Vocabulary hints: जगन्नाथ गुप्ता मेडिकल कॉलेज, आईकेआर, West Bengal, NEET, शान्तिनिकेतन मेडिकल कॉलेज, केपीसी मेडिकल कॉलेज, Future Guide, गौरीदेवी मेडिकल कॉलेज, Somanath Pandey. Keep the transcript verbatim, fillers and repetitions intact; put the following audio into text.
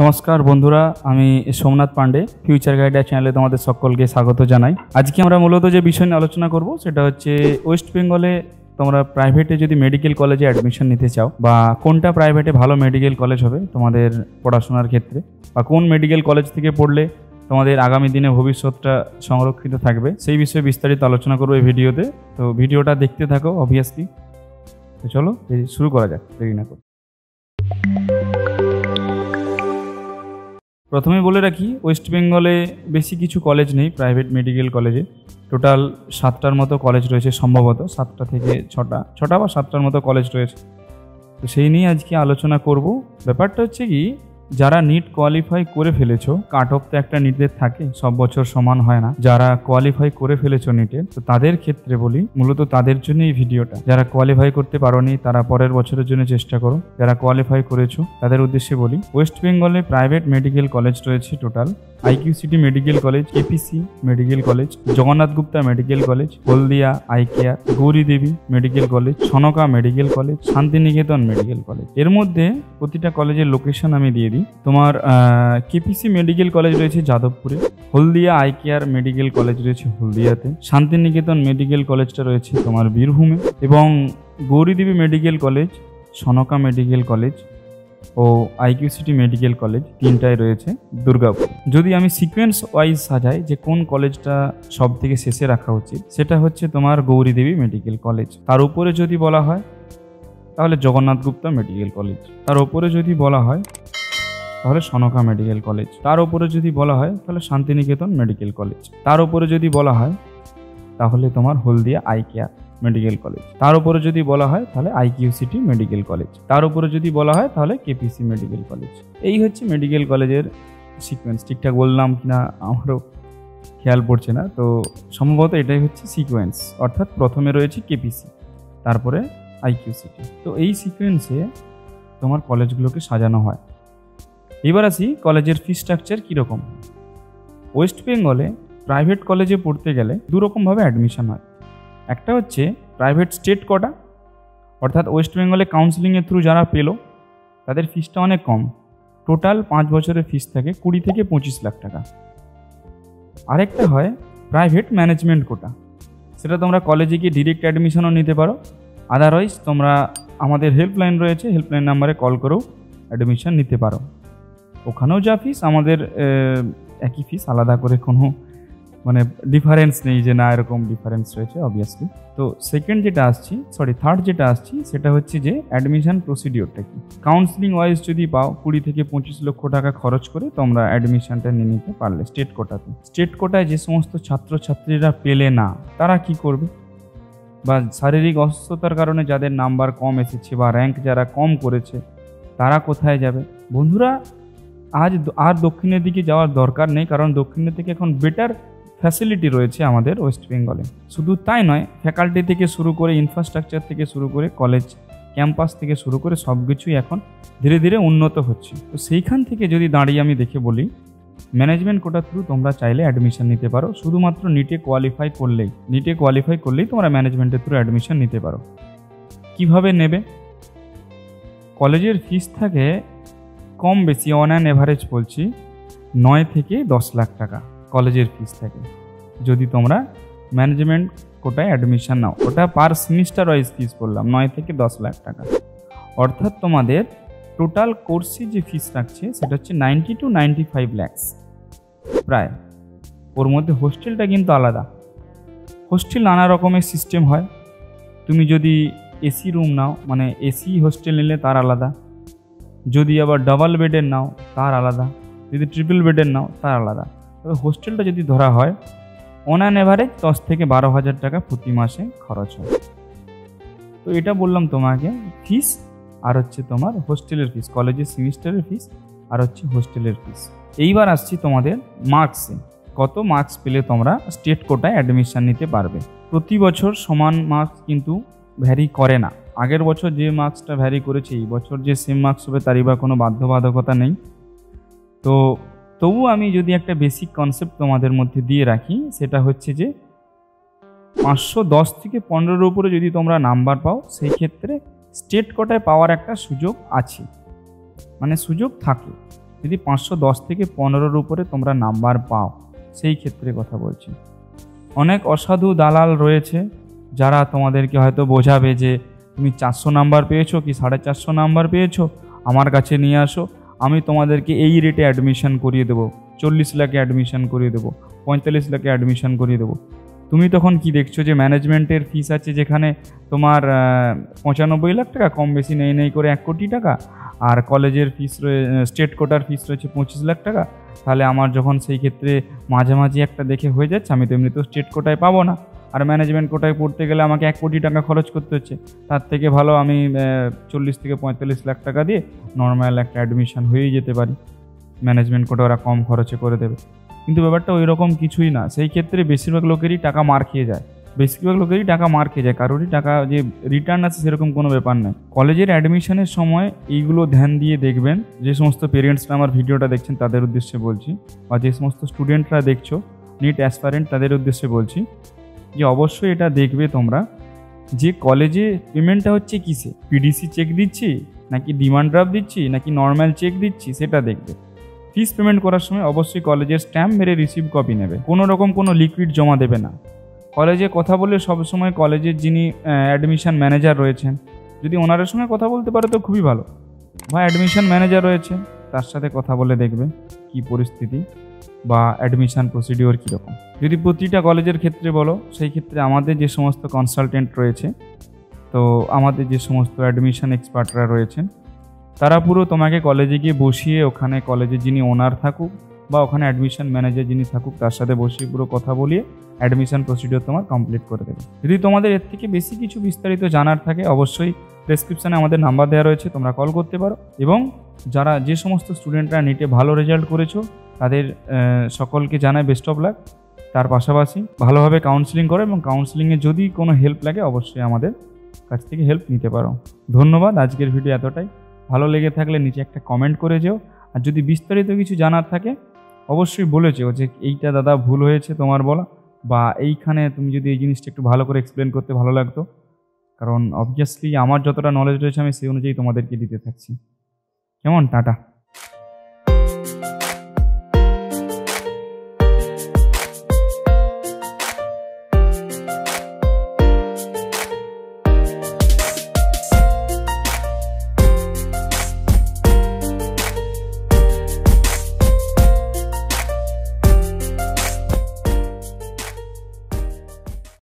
नमस्कार बंधुरा आमी सोमनाथ पांडे फ्यूचर गाइड चैनले तोमादेर सकलके स्वागत जानाई। आज के आमरा मूलत जे विषय निये आलोचना करब सेटा हच्छे वेस्ट बेंगले तोमरा प्राइवेटे यदि मेडिकल कॉलेजे एडमिशन निते चाओ बा कोनटा प्राइवेटे भालो मेडिकल कॉलेज होबे तोमादेर पढ़ाशोनार क्षेत्रे बा कोन मेडिकल कॉलेज थेके पढ़ले तोमादेर आगामी दिने भविष्यटा संरक्षित थाकबे सेई विषये विस्तारित आलोचना करब एई भिडियोते। तो भिडियोटा देखते थाको अबवियासलि। तो चलो शुरू करा जाक, देरी ना करो। प्रथमे बोले रखी वेस्ट बेंगले बेशी किछु कॉलेज नहीं, प्राइवेट मेडिकल कॉलेजे टोटाल सातटार मतो कॉलेज रयेछे, सम्भवत सातटा थेके छटा छटा बा सातटार मतो कॉलेज रयेछे। तो सेई निये आजके आलोचना करब। ब्यापारटा हच्छे कि যারা नीट কোয়ালিফাই করে ফেলেছো, কাট অফ তো একটা নির্দিষ্ট থাকে, সব বছর সমান হয় না। যারা কোয়ালিফাই করে ফেলেছো নিটে, তো তাদের ক্ষেত্রে বলি মূলত তাদের জন্য এই ভিডিওটা। যারা কোয়ালিফাই করতে পারোনি তারা পরের বছরের জন্য চেষ্টা করো, যারা কোয়ালিফাই করেছো তাদের উদ্দেশ্যে বলি। ওয়েস্ট বেঙ্গলে প্রাইভেট মেডিকেল কলেজ রয়েছে total IQ city medical college, KPC medical college, Jagannath Gupta medical college, Haldia ICARE, Gouridevi medical college, Sanka medical college, Santiniketan medical college. এর মধ্যে প্রতিটা কলেজের লোকেশন আমি দিয়ে দিই। তোমার কেপিসি মেডিকেল কলেজ রয়েছে যাদবপুরে, হলদিয়া আইকেআর মেডিকেল কলেজ রয়েছে হলদিয়াতে, শান্তিনিকেতন মেডিকেল কলেজটা রয়েছে তোমার বীরভূমে, এবং Gouridevi medical college, Sanka medical college ও আইকিউ সিটি মেডিকেল কলেজ তিনটাই রয়েছে দুর্গাপুর। যদি আমি সিকোয়েন্স ওয়াইজ সাজাই যে কোন কলেজটা সব থেকে শেষে রাখা উচিত, সেটা হচ্ছে তোমার গৌরীদেবী মেডিকেল কলেজ। তার উপরে যদি বলা হয় তাহলে জগন্নাথ গুপ্তা মেডিকেল কলেজ, তার উপরে যদি বলা হয় তাহলে সনকা মেডিকেল কলেজ, তার উপরে যদি বলা হয় তাহলে শান্তিনিকেতন মেডিকেল কলেজ, তার উপরে যদি বলা হয় তাহলে তোমার হলদিয়া আইকেআর মেডিকেল কলেজ, তার উপরে যদি বলা হয় তাহলে আইকিউ সিটি মেডিকেল কলেজ, তার উপরে যদি বলা হয় তাহলে কেপিসি মেডিকেল কলেজ। এই হচ্ছে মেডিকেল কলেজের সিকোয়েন্স। ঠিকঠাক বললাম কিনা আমারও খেয়াল পড়ছে না, তো সম্ভবত এটাই হচ্ছে সিকোয়েন্স, অর্থাৎ প্রথমে রয়েছে কেপিসি, তারপরে আইকিউ সিটি। তো এই সিকোয়েন্সে তোমার কলেজগুলোকে সাজানো হয়। এবার আসি কলেজের ফি স্ট্রাকচার কীরকম। ওয়েস্ট বেঙ্গলে প্রাইভেট কলেজে পড়তে গেলে দুরকমভাবে অ্যাডমিশন হয়। একটা হচ্ছে প্রাইভেট স্টেট কোটা, অর্থাৎ ওয়েস্ট বেঙ্গলে কাউন্সিলিংয়ের থ্রু যারা পেল তাদের ফিসটা অনেক কম, টোটাল পাঁচ বছরের ফিস থাকে কুড়ি থেকে পঁচিশ লাখ টাকা। আরেকটা হয় প্রাইভেট ম্যানেজমেন্ট কোটা, সেটা তোমরা কলেজে গিয়ে ডিরেক্ট অ্যাডমিশনও নিতে পারো, আদারওয়াইজ তোমরা আমাদের হেল্পলাইন রয়েছে, হেল্পলাইন নাম্বারে কল করেও অ্যাডমিশন নিতে পারো। ওখানেও যা ফিস আমাদের একই ফিস, আলাদা করে কোনো মানে ডিফারেন্স নেই যে না এরকম ডিফারেন্স রয়েছে অবভিয়াসলি। তো সেকেন্ড যেটা আসছি সরি থার্ড যেটা আসছি সেটা হচ্ছে যে অ্যাডমিশন প্রসিডিওরটা কি। কাউন্সিলিং ওয়াইজ যদি পাও কুড়ি থেকে পঁচিশ লক্ষ টাকা খরচ করে তোমরা অ্যাডমিশনটা নিয়ে নিতে পারলে স্টেট কোটাতে। স্টেট কোটায় যে সমস্ত ছাত্রছাত্রীরা পেলে না তারা কি করবে, বা শারীরিক অসুস্থতার কারণে যাদের নাম্বার কম এসেছে বা র্যাঙ্ক যারা কম করেছে তারা কোথায় যাবে। বন্ধুরা আজ আর দক্ষিণের দিকে যাওয়ার দরকার নেই, কারণ দক্ষিণের থেকে এখন বেটার ফ্যাসিলিটি রয়েছে আমাদের ওয়েস্ট বেঙ্গলে। শুধু তাই নয়, ফ্যাকাল্টি থেকে শুরু করে ইনফ্রাস্ট্রাকচার থেকে শুরু করে কলেজ ক্যাম্পাস থেকে শুরু করে সব কিছুই এখন ধীরে ধীরে উন্নত হচ্ছে। তো সেইখান থেকে যদি দাঁড়িয়ে আমি দেখে বলি, ম্যানেজমেন্ট কোটার থ্রু তোমরা চাইলে অ্যাডমিশন নিতে পারো, শুধুমাত্র নিটে কোয়ালিফাই করলেই নিটে কোয়ালিফাই করলেই তোমরা ম্যানেজমেন্টের থ্রু অ্যাডমিশন নিতে পারো। কিভাবে নেবে? কলেজের ফিস থাকে কম বেশি অন অ্যান এভারেজ বলছি নয় থেকে দশ লাখ টাকা কলেজের ফিস থাকে যদি তোমরা ম্যানেজমেন্ট কোটায় অ্যাডমিশন নাও। ওটা পার সেমিস্টার ওয়াইজ ফিস বললাম নয় থেকে দশ লাখ টাকা, অর্থাৎ তোমাদের টোটাল কোর্সে যে ফিস রাখছে সেটা হচ্ছে ninety to ninety five lakhs প্রায়। ওর মধ্যে হোস্টেলটা কিন্তু আলাদা, হোস্টেল নানা রকমের সিস্টেম হয়। তুমি যদি এসি রুম নাও মানে এসি হোস্টেল নিলে তার আলাদা, যদি আবার ডাবল বেডের নাও তার আলাদা, যদি ট্রিপল বেডের নাও তার আলাদা। তবে হোস্টেলটা যদি ধরা হয় অন অ্যান এভারেজ দশ থেকে বারো হাজার টাকা প্রতি মাসে খরচ হয়। তো এটা বললাম তোমাকে ফিস, আর হচ্ছে তোমার হোস্টেলের ফিস, কলেজের সেমিস্টারের ফিস আর হচ্ছে হোস্টেলের ফিস। এইবার আসছি তোমাদের মার্কসে, কত মার্কস পেলে তোমরা স্টেট কোটায় অ্যাডমিশান নিতে পারবে। প্রতি বছর সমান মার্কস কিন্তু ভ্যারি করে না, আগের বছর যে মার্কসটা ভ্যারি করেছে এই বছর যে সেম মার্কস হবে তারই বা কোনো বাধ্যবাধকতা নেই। তো তবু আমি যদি একটা বেসিক কনসেপ্ট তোমাদের মধ্যে দিয়ে রাখি, সেটা হচ্ছে যে পাঁচশো দশ থেকে পনেরোর উপরে যদি তোমরা নাম্বার পাও সেই ক্ষেত্রে স্টেট কোটায় পাওয়ার একটা সুযোগ আছে, মানে সুযোগ থাকে। यदि पाँचशो दस थेके पंद्रर उपरे तोमरा नम्बर पाओ सेई क्षेत्रे कथा बोलछि। अनेक असाधु दालाल रयेछे जारा तोमादेरके हयतो बोझाबे जे तुमि चारशो नम्बर पेयेछो कि साढ़े चारशो नम्बर पेयेछो आमार काछे निये आसो आमि तोमादेरके एई रेटे एडमिशन करिये देबो, चल्लिस लाखे एडमिशन करिये देबो, पैंताल्लिस लाखे एडमिशन करिये देबो। तुमि तखन कि देखछो जे मैनेजमेंटेर फीस आछे जेखाने तोमार पचानब्बई लाख टाका कम बेशी नेई नेई करे एक कोटी टाका और कलेजर फीस स्टेट कोटार फीस रही है पचिस लाख टाका। ताहले आमार जखन सेई क्षेत्रे माझामाझि एकटा देखे हये जाच्छे आमि तो एमनि तो स्टेट कोटाय पाबो ना और मैनेजमेंट कोटाय पढ़ते गेले आमाके एक कोटी टाका खरच करते हच्छे, तार थेके भालो आमि चल्लिस थेके पैंताल्लिस लाख टाका दिये नर्माल एकटा एडमिशन हये जेते पारि, मैनेजमेंट कोटा ओरा कम खरचे करे देबे। किन्तु ब्यापारटा ओइरकम किछुई ना, सेई क्षेत्रे बेशिरभाग लोकेरই टाका मार खेये যায়, बेशिरभाग लोकेरই टाका मार खेये যায়, কারোরই টাকা যে রিটার্ন আছে সেরকম কোনো ব্যাপার নাই। কলেজের অ্যাডমিশনের সময় এইগুলো ধ্যান দিয়ে দেখবেন। যে সমস্ত পেরেন্টসরা আমার ভিডিওটা দেখছেন তাদের উদ্দেশ্যে বলছি, বা যে সমস্ত স্টুডেন্টরা দেখছো নিট অ্যাসপারেন্ট তাদের উদ্দেশ্যে বলছি যে অবশ্যই এটা দেখবে তোমরা যে কলেজে পেমেন্টটা হচ্ছে কিসে, পিডিসি চেক দিচ্ছি নাকি ডিমান্ড ড্রাফট দিচ্ছি নাকি নর্মাল চেক দিচ্ছি সেটা দেখবে। ফিস পেমেন্ট করার সময় অবশ্যই কলেজের স্ট্যাম্প মেরে রিসিভ কপি নেবে, কোনো রকম কোনো লিকুইড জমা দেবে না। কলেজে কথা বলে সবসময় কলেজের যিনি অ্যাডমিশন ম্যানেজার রয়েছেন যদি ওনারের সঙ্গে কথা বলতে পারে তো খুবই ভালো, বা অ্যাডমিশন ম্যানেজার রয়েছে তার সাথে কথা বলে দেখবে কি পরিস্থিতি বা অ্যাডমিশন প্রসিডিওর কীরকম। যদি প্রতিটা কলেজের ক্ষেত্রে বলো সেই ক্ষেত্রে আমাদের যে সমস্ত কনসালটেন্ট রয়েছে তো আমাদের যে সমস্ত অ্যাডমিশন এক্সপার্টরা রয়েছেন তারা পুরো তোমাকে কলেজে গিয়ে বসিয়ে ওখানে কলেজে যিনি ওনার থাকুক বা ওখানে অ্যাডমিশন ম্যানেজার যিনি থাকুক তার সাথে বসিয়ে পুরো কথা বলিয়ে অ্যাডমিশন প্রসিডিওর তোমার কমপ্লিট করে দেবে। যদি তোমাদের এর থেকে বেশি কিছু বিস্তারিত জানার থাকে অবশ্যই ডেসক্রিপশানে আমাদের নাম্বার দেওয়া রয়েছে, তোমরা কল করতে পারো। এবং যারা যে সমস্ত স্টুডেন্টরা নিটে ভালো রেজাল্ট করেছো তাদের সকলকে জানায় বেস্ট অফ লাক। তার পাশাপাশি ভালোভাবে কাউন্সেলিং করো এবং কাউন্সেলিংয়ে যদি কোনো হেল্প লাগে অবশ্যই আমাদের কাছ থেকে হেল্প নিতে পারো। ধন্যবাদ, আজকের ভিডিও এতটাই। ভালো লেগে থাকলে নিচে একটা কমেন্ট করে যেও, আর যদি বিস্তারিত কিছু জানার থাকে অবশ্যই বলে যেও যে এইটা দাদা ভুল হয়েছে তোমার বলা, বা এইখানে তুমি যদি এই জিনিসটা একটু ভালো করে এক্সপ্লেন করতে ভালো লাগতো, কারণ অবভিয়াসলি আমার যতটা নলেজ রয়েছে আমি সেই অনুযায়ী তোমাদেরকে দিতে থাকছি। কেমন, টাটা।